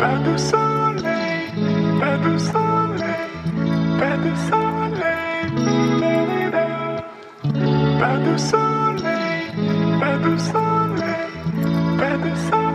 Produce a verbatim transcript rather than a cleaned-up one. Pas de soleil, pas de soleil, pas de soleil, pas de soleil, pas de soleil, pas de soleil.